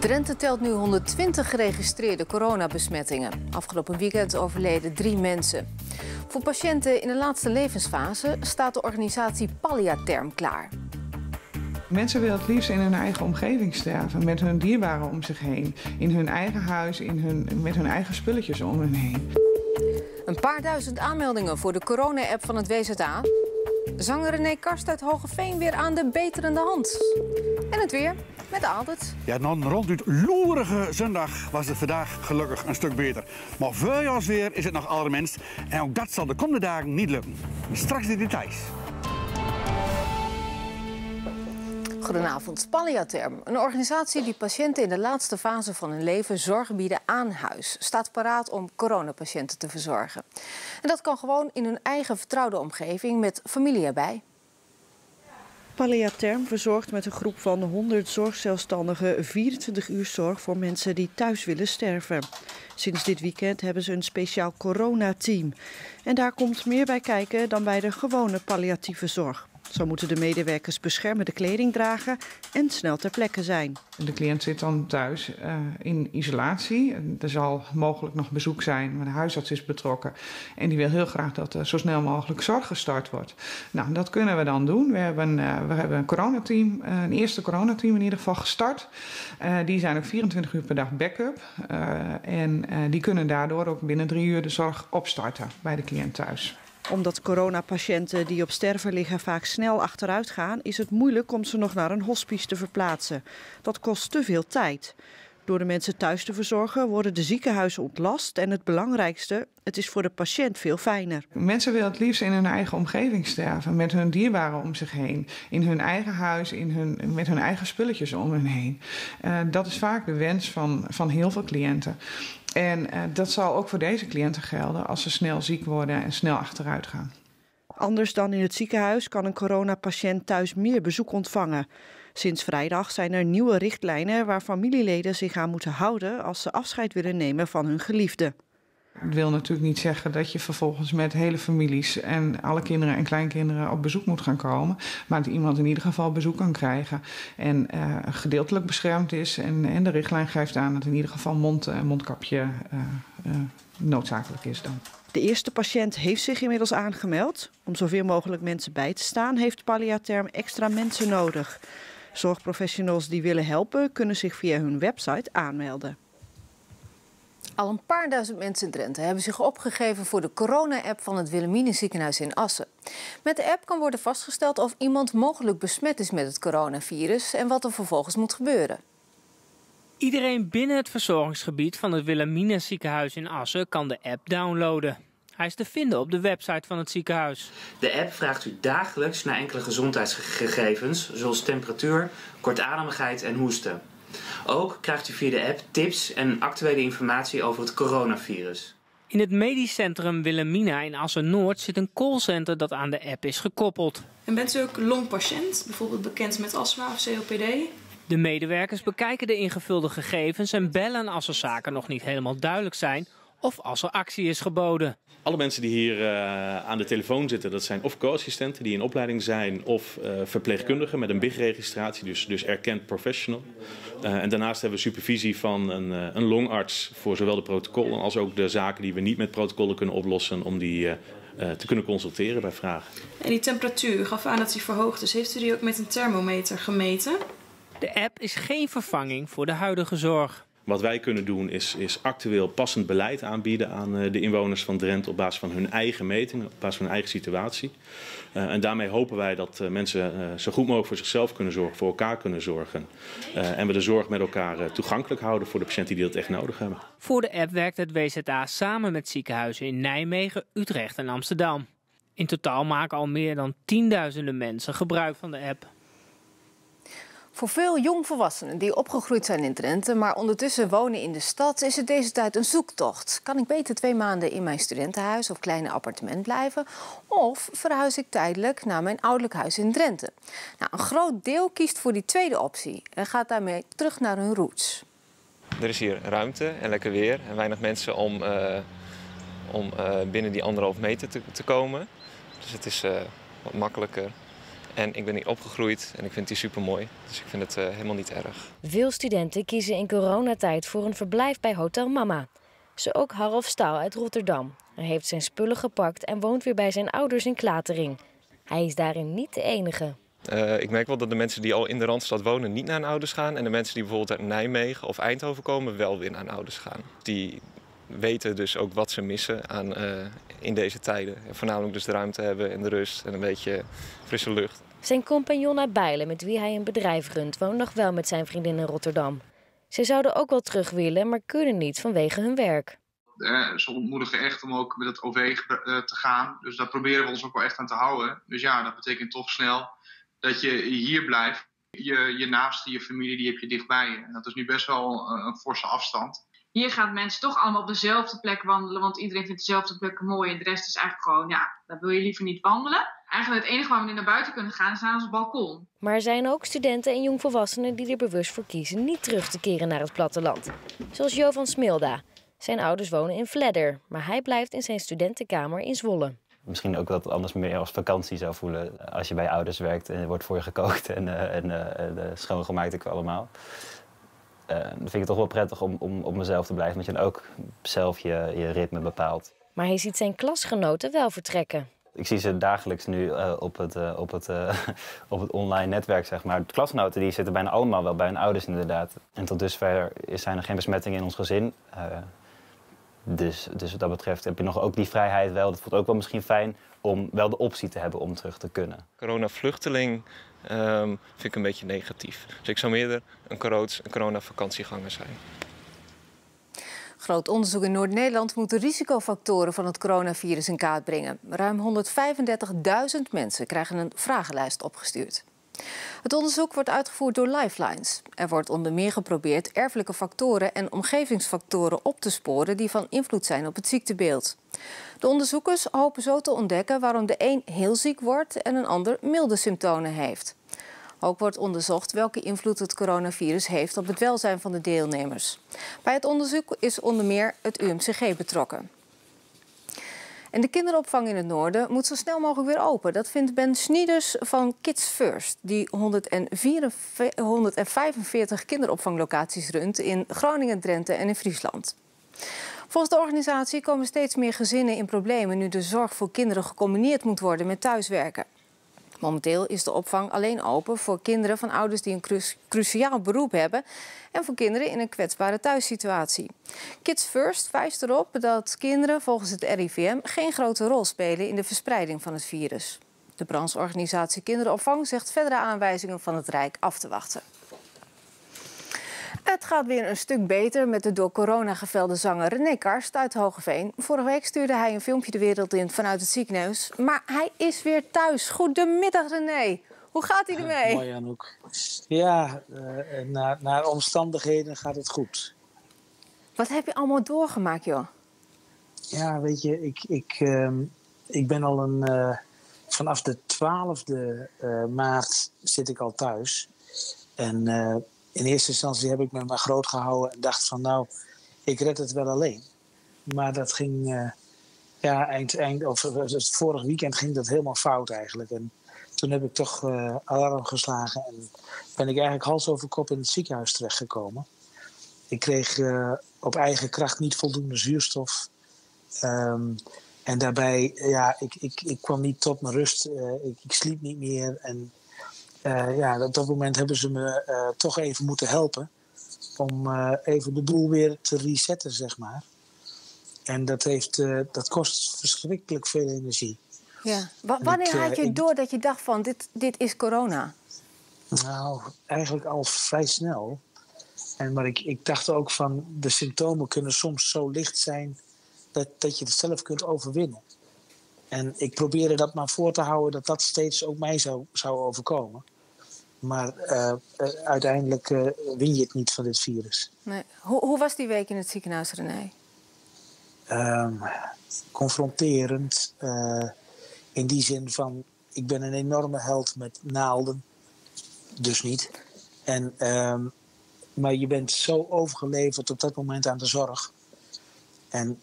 Drenthe telt nu 120 geregistreerde coronabesmettingen. Afgelopen weekend overleden 3 mensen. Voor patiënten in de laatste levensfase staat de organisatie Palliaterm klaar. Mensen willen het liefst in hun eigen omgeving sterven, met hun dierbaren om zich heen. In hun eigen huis, met hun eigen spulletjes om hen heen. Een paar duizend aanmeldingen voor de corona-app van het WZA. Zanger René Karst uit Hogeveen weer aan de beterende hand. En het weer met Alders. Ja, na een ronduit loerige zondag was het vandaag gelukkig een stuk beter. Maar veel als weer is het nog allerminst. En ook dat zal de komende dagen niet lukken. Straks de details. Goedenavond. Palliaterm, een organisatie die patiënten in de laatste fase van hun leven zorg bieden aan huis, staat paraat om coronapatiënten te verzorgen. En dat kan gewoon in hun eigen vertrouwde omgeving met familie erbij. Palliaterm verzorgt met een groep van 100 zorgzelfstandigen 24 uur zorg voor mensen die thuis willen sterven. Sinds dit weekend hebben ze een speciaal coronateam. En daar komt meer bij kijken dan bij de gewone palliatieve zorg. Zo moeten de medewerkers beschermende kleding dragen en snel ter plekke zijn. De cliënt zit dan thuis in isolatie. Er zal mogelijk nog bezoek zijn, maar de huisarts is betrokken. En die wil heel graag dat er zo snel mogelijk zorg gestart wordt. Nou, dat kunnen we dan doen. We hebben een coronateam, een eerste coronateam in ieder geval gestart. Die zijn ook 24 uur per dag backup. Die kunnen daardoor ook binnen 3 uur de zorg opstarten bij de cliënt thuis. Omdat coronapatiënten die op sterven liggen vaak snel achteruit gaan, is het moeilijk om ze nog naar een hospice te verplaatsen. Dat kost te veel tijd. Door de mensen thuis te verzorgen worden de ziekenhuizen ontlast en het belangrijkste, het is voor de patiënt veel fijner. Mensen willen het liefst in hun eigen omgeving sterven, met hun dierbaren om zich heen. In hun eigen huis, met hun eigen spulletjes om hen heen. Dat is vaak de wens van heel veel cliënten. En dat zal ook voor deze cliënten gelden als ze snel ziek worden en snel achteruit gaan. Anders dan in het ziekenhuis kan een coronapatiënt thuis meer bezoek ontvangen. Sinds vrijdag zijn er nieuwe richtlijnen waar familieleden zich aan moeten houden als ze afscheid willen nemen van hun geliefde. Het wil natuurlijk niet zeggen dat je vervolgens met hele families en alle kinderen en kleinkinderen op bezoek moet gaan komen. Maar dat iemand in ieder geval bezoek kan krijgen en gedeeltelijk beschermd is. En de richtlijn geeft aan dat in ieder geval mondkapje noodzakelijk is dan. De eerste patiënt heeft zich inmiddels aangemeld. Om zoveel mogelijk mensen bij te staan heeft Palliaterm extra mensen nodig. Zorgprofessionals die willen helpen kunnen zich via hun website aanmelden. Al een paar duizend mensen in Drenthe hebben zich opgegeven voor de corona-app van het Wilhelmina Ziekenhuis in Assen. Met de app kan worden vastgesteld of iemand mogelijk besmet is met het coronavirus en wat er vervolgens moet gebeuren. Iedereen binnen het verzorgingsgebied van het Wilhelmina Ziekenhuis in Assen kan de app downloaden. Hij is te vinden op de website van het ziekenhuis. De app vraagt u dagelijks naar enkele gezondheidsgegevens, zoals temperatuur, kortademigheid en hoesten. Ook krijgt u via de app tips en actuele informatie over het coronavirus. In het medisch centrum Wilhelmina in Assen-Noord zit een callcenter dat aan de app is gekoppeld. En bent u ook longpatiënt, bijvoorbeeld bekend met astma of COPD? De medewerkers bekijken de ingevulde gegevens en bellen als er zaken nog niet helemaal duidelijk zijn of als er actie is geboden. Alle mensen die hier aan de telefoon zitten, dat zijn of co-assistenten die in opleiding zijn of verpleegkundigen met een BIG-registratie, dus erkend professional. En daarnaast hebben we supervisie van een longarts voor zowel de protocollen als ook de zaken die we niet met protocollen kunnen oplossen om die te kunnen consulteren bij vragen. En die temperatuur, u gaf aan dat die verhoogd is. Heeft u die ook met een thermometer gemeten? De app is geen vervanging voor de huidige zorg. Wat wij kunnen doen is actueel passend beleid aanbieden aan de inwoners van Drenthe op basis van hun eigen metingen, op basis van hun eigen situatie. En daarmee hopen wij dat mensen zo goed mogelijk voor zichzelf kunnen zorgen, voor elkaar kunnen zorgen. En we de zorg met elkaar toegankelijk houden voor de patiënten die dat echt nodig hebben. Voor de app werkt het WZA samen met ziekenhuizen in Nijmegen, Utrecht en Amsterdam. In totaal maken al meer dan 10.000 mensen gebruik van de app. Voor veel jongvolwassenen die opgegroeid zijn in Drenthe, maar ondertussen wonen in de stad, is het deze tijd een zoektocht. Kan ik beter 2 maanden in mijn studentenhuis of kleine appartement blijven? Of verhuis ik tijdelijk naar mijn ouderlijk huis in Drenthe? Nou, een groot deel kiest voor die tweede optie en gaat daarmee terug naar hun roots. Er is hier ruimte en lekker weer en weinig mensen om binnen die 1,5 meter te komen. Dus het is wat makkelijker. En ik ben hier opgegroeid en ik vind die supermooi. Dus ik vind het helemaal niet erg. Veel studenten kiezen in coronatijd voor een verblijf bij Hotel Mama. Zo ook Harold Staal uit Rotterdam. Hij heeft zijn spullen gepakt en woont weer bij zijn ouders in Klatering. Hij is daarin niet de enige. Ik merk wel dat de mensen die al in de Randstad wonen niet naar hun ouders gaan. En de mensen die bijvoorbeeld uit Nijmegen of Eindhoven komen wel weer naar hun ouders gaan. Die weten dus ook wat ze missen aan, in deze tijden. En voornamelijk dus de ruimte hebben en de rust en een beetje frisse lucht. Zijn compagnon uit Beilen, met wie hij een bedrijf runt, woont nog wel met zijn vriendin in Rotterdam. Ze zouden ook wel terug willen, maar kunnen niet vanwege hun werk. Ze ontmoedigen echt om ook met het OV te gaan. Dus daar proberen we ons ook wel echt aan te houden. Dus ja, dat betekent toch snel dat je hier blijft. Je naasten, je familie, die heb je dichtbij je. En dat is nu best wel een forse afstand. Hier gaan mensen toch allemaal op dezelfde plek wandelen, want iedereen vindt dezelfde plek mooi. En de rest is eigenlijk gewoon, ja, daar wil je liever niet wandelen. Eigenlijk het enige waar we nu naar buiten kunnen gaan is naar ons balkon. Maar er zijn ook studenten en jongvolwassenen die er bewust voor kiezen niet terug te keren naar het platteland. Zoals Jo van Smilda. Zijn ouders wonen in Vledder, maar hij blijft in zijn studentenkamer in Zwolle. Misschien ook dat het anders meer als vakantie zou voelen. Als je bij ouders werkt en er wordt voor je gekookt en schoongemaakt en allemaal. Dan vind ik het toch wel prettig om op mezelf te blijven, want je dan ook zelf je ritme bepaalt. Maar hij ziet zijn klasgenoten wel vertrekken. Ik zie ze dagelijks nu op het online netwerk, zeg maar. De klasgenoten die zitten bijna allemaal wel bij hun ouders, inderdaad. En tot dusver zijn er geen besmettingen in ons gezin. Dus wat dat betreft heb je nog ook die vrijheid wel. Dat voelt ook wel misschien fijn om wel de optie te hebben om terug te kunnen. Corona-vluchteling vind ik een beetje negatief. Dus ik zou meer een corona-vakantieganger zijn. Groot onderzoek in Noord-Nederland moet de risicofactoren van het coronavirus in kaart brengen. Ruim 135.000 mensen krijgen een vragenlijst opgestuurd. Het onderzoek wordt uitgevoerd door Lifelines. Er wordt onder meer geprobeerd erfelijke factoren en omgevingsfactoren op te sporen die van invloed zijn op het ziektebeeld. De onderzoekers hopen zo te ontdekken waarom de een heel ziek wordt en een ander milde symptomen heeft. Ook wordt onderzocht welke invloed het coronavirus heeft op het welzijn van de deelnemers. Bij het onderzoek is onder meer het UMCG betrokken. En de kinderopvang in het noorden moet zo snel mogelijk weer open. Dat vindt Ben Snieders van Kids First, die 145 kinderopvanglocaties runt in Groningen, Drenthe en in Friesland. Volgens de organisatie komen steeds meer gezinnen in problemen nu de zorg voor kinderen gecombineerd moet worden met thuiswerken. Momenteel is de opvang alleen open voor kinderen van ouders die een cruciaal beroep hebben en voor kinderen in een kwetsbare thuissituatie. Kids First wijst erop dat kinderen volgens het RIVM geen grote rol spelen in de verspreiding van het virus. De brancheorganisatie Kinderopvang zegt verdere aanwijzingen van het Rijk af te wachten. Het gaat weer een stuk beter met de door corona gevelde zanger René Karst uit Hogeveen. Vorige week stuurde hij een filmpje de wereld in vanuit het ziekenhuis. Maar hij is weer thuis. Goedemiddag, René. Hoe gaat hij ermee? Mooi, Anouk. Ja, naar omstandigheden gaat het goed. Wat heb je allemaal doorgemaakt, joh? Ja, weet je, ik ben al vanaf de 12e maart zit ik al thuis. En in eerste instantie heb ik me maar groot gehouden en dacht van nou, ik red het wel alleen. Maar dat ging, vorig weekend ging dat helemaal fout eigenlijk. En toen heb ik toch alarm geslagen en ben ik eigenlijk hals over kop in het ziekenhuis terechtgekomen. Ik kreeg op eigen kracht niet voldoende zuurstof. En daarbij, ja, ik kwam niet tot mijn rust. Ik sliep niet meer en op dat moment hebben ze me toch even moeten helpen om even de boel weer te resetten, zeg maar. En dat kost verschrikkelijk veel energie. Ja. Wanneer had je door dat je dacht van dit is corona? Nou, eigenlijk al vrij snel. Maar ik dacht ook van de symptomen kunnen soms zo licht zijn dat je het zelf kunt overwinnen. En ik probeerde dat maar voor te houden dat steeds ook mij zou overkomen. Maar uiteindelijk win je het niet van dit virus. Nee. Hoe was die week in het ziekenhuis, René? Confronterend. In die zin van, ik ben een enorme held met naalden. Dus niet. Maar je bent zo overgeleverd op dat moment aan de zorg. En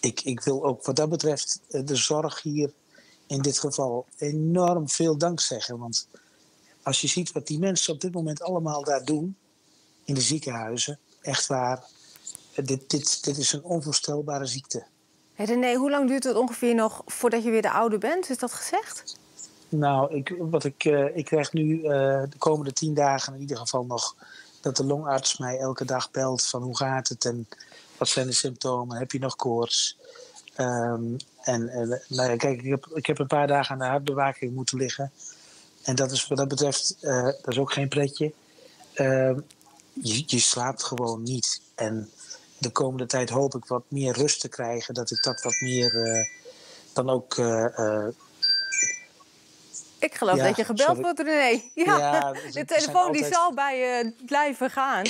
ik wil ook wat dat betreft de zorg hier in dit geval enorm veel dank zeggen. Want als je ziet wat die mensen op dit moment allemaal daar doen, in de ziekenhuizen, echt waar, dit is een onvoorstelbare ziekte. Hey René, hoe lang duurt het ongeveer nog voordat je weer de oude bent? Is dat gezegd? Nou, ik krijg nu de komende 10 dagen in ieder geval nog dat de longarts mij elke dag belt van hoe gaat het en wat zijn de symptomen, heb je nog koorts? Nou ja, kijk, ik heb een paar dagen aan de hartbewaking moeten liggen. En dat is wat dat betreft, dat is ook geen pretje. Je slaapt gewoon niet. En de komende tijd hoop ik wat meer rust te krijgen. Dat ik dat wat meer dan ook... Ik geloof dat je gebeld wordt, René. Ja, de telefoon die zal bij je blijven gaan.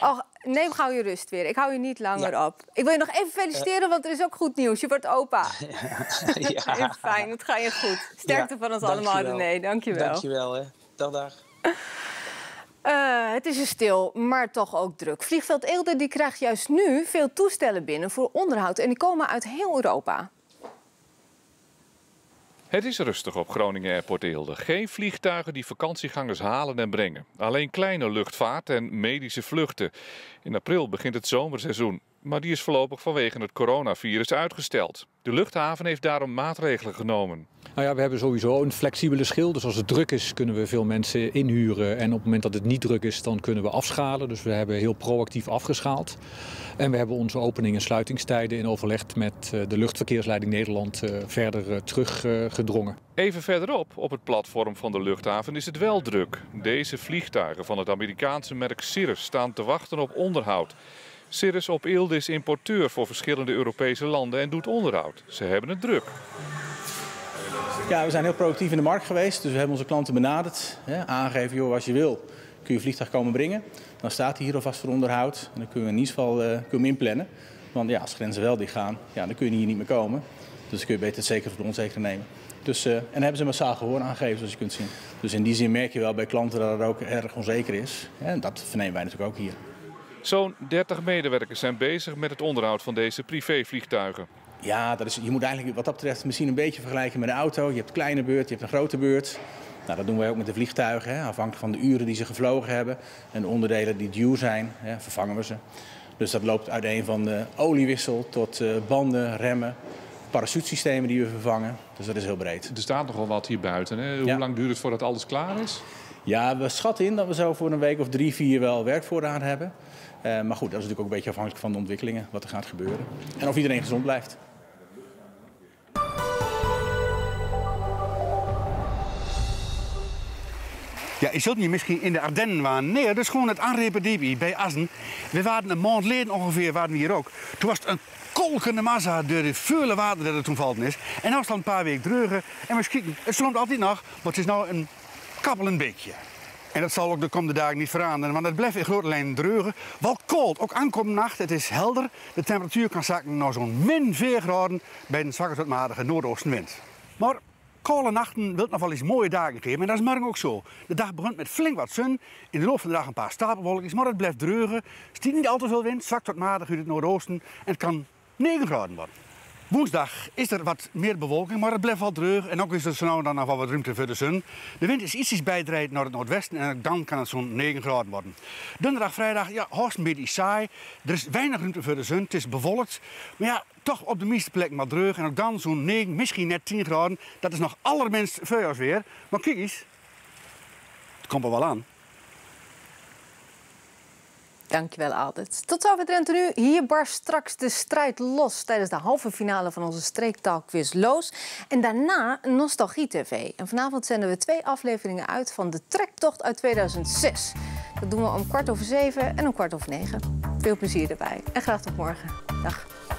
Och, neem gauw je rust weer. Ik hou je niet langer op. Ik wil je nog even feliciteren, want er is ook goed nieuws. Je wordt opa. Ja. Even fijn, het gaat je goed. Sterkte van ons allemaal, René. Dank je wel. Dank je wel, hè. Dag. Het is er stil, maar toch ook druk. Vliegveld Eelde die krijgt juist nu veel toestellen binnen voor onderhoud. En die komen uit heel Europa. Het is rustig op Groningen Airport Eelde. Geen vliegtuigen die vakantiegangers halen en brengen. Alleen kleine luchtvaart en medische vluchten. In april begint het zomerseizoen. Maar die is voorlopig vanwege het coronavirus uitgesteld. De luchthaven heeft daarom maatregelen genomen. Nou ja, we hebben sowieso een flexibele schil. Dus als het druk is, kunnen we veel mensen inhuren. En op het moment dat het niet druk is, dan kunnen we afschalen. Dus we hebben heel proactief afgeschaald. En we hebben onze opening- en sluitingstijden in overleg met de luchtverkeersleiding Nederland verder teruggedrongen. Even verderop, op het platform van de luchthaven, is het wel druk. Deze vliegtuigen van het Amerikaanse merk Cirrus staan te wachten op onderhoud. Cirrus op Eelde is importeur voor verschillende Europese landen en doet onderhoud. Ze hebben het druk. Ja, we zijn heel productief in de markt geweest, dus we hebben onze klanten benaderd. Hè, aangegeven, joh, als je wil, kun je vliegtuig komen brengen. Dan staat hij hier alvast voor onderhoud en dan kunnen we in ieder geval hem inplannen. Want ja, als grenzen wel dicht gaan, ja, dan kun je hier niet meer komen. Dus dan kun je beter het zeker voor de onzeker nemen. Dus, en hebben ze massaal gehoor aangegeven, zoals je kunt zien. Dus in die zin merk je wel bij klanten dat het ook erg onzeker is. En dat vernemen wij natuurlijk ook hier. Zo'n 30 medewerkers zijn bezig met het onderhoud van deze privévliegtuigen. Ja, je moet eigenlijk wat dat betreft misschien een beetje vergelijken met een auto. Je hebt een kleine beurt, je hebt een grote beurt. Nou, dat doen wij ook met de vliegtuigen, hè. Afhankelijk van de uren die ze gevlogen hebben. En de onderdelen die duur zijn, hè, vervangen we ze. Dus dat loopt uiteen van de oliewissel tot banden, remmen, parachutesystemen die we vervangen. Dus dat is heel breed. Er staat nogal wat hier buiten, hè? Hoe lang duurt het voordat alles klaar is? Ja, we schatten in dat we zo voor een week of 3, 4 wel werkvoorraad hebben. Maar goed, dat is natuurlijk ook een beetje afhankelijk van de ontwikkelingen, wat er gaat gebeuren. En of iedereen gezond blijft. Ja, je zult me misschien in de Ardennen waren. Nee, dat is gewoon het Anreperdiepje bij Assen. We waren een maand geleden ongeveer, waren we hier ook. Toen was het een kolkende massa door de vuile water dat er toen valt is. En nu is het al een paar weken droger. En we schieten, het stroomt altijd nog, maar het is nou een kabbelend beekje. En dat zal ook de komende dagen niet veranderen, want het blijft in grote lijnen droog. Wel koud, ook aankomende nacht, het is helder. De temperatuur kan zakken naar zo'n -4 graden bij een zwakke tot matige noordoostenwind. Maar koude nachten wil nog wel eens mooie dagen geven en dat is morgen ook zo. De dag begint met flink wat zon, in de loop van de dag een paar stapelwolken, maar het blijft droog. Er staat niet al te veel wind, zwak tot matig uit het noordoosten en het kan 9 graden worden. Woensdag is er wat meer bewolking, maar het blijft wel droog. En ook is er zo dan nog wat ruimte voor de zon. De wind is iets bijdraaid naar het noordwesten en dan kan het zo'n 9 graden worden. Donderdag, vrijdag, ja, hoogst een beetje saai. Er is weinig ruimte voor de zon, het is bewolkt. Maar ja, toch op de meeste plekken maar droog. En ook dan zo'n 9, misschien net 10 graden. Dat is nog allerminst vuilnisweer. Maar kijk eens, het komt er wel aan. Dankjewel, Aldert. Tot zover Drenthe nu. Hier barst straks de strijd los tijdens de halve finale van onze streektaalquiz Loos. En daarna Nostalgie TV. En vanavond zenden we 2 afleveringen uit van de trektocht uit 2006. Dat doen we om 19:15 en om 20:45. Veel plezier erbij. En graag tot morgen. Dag.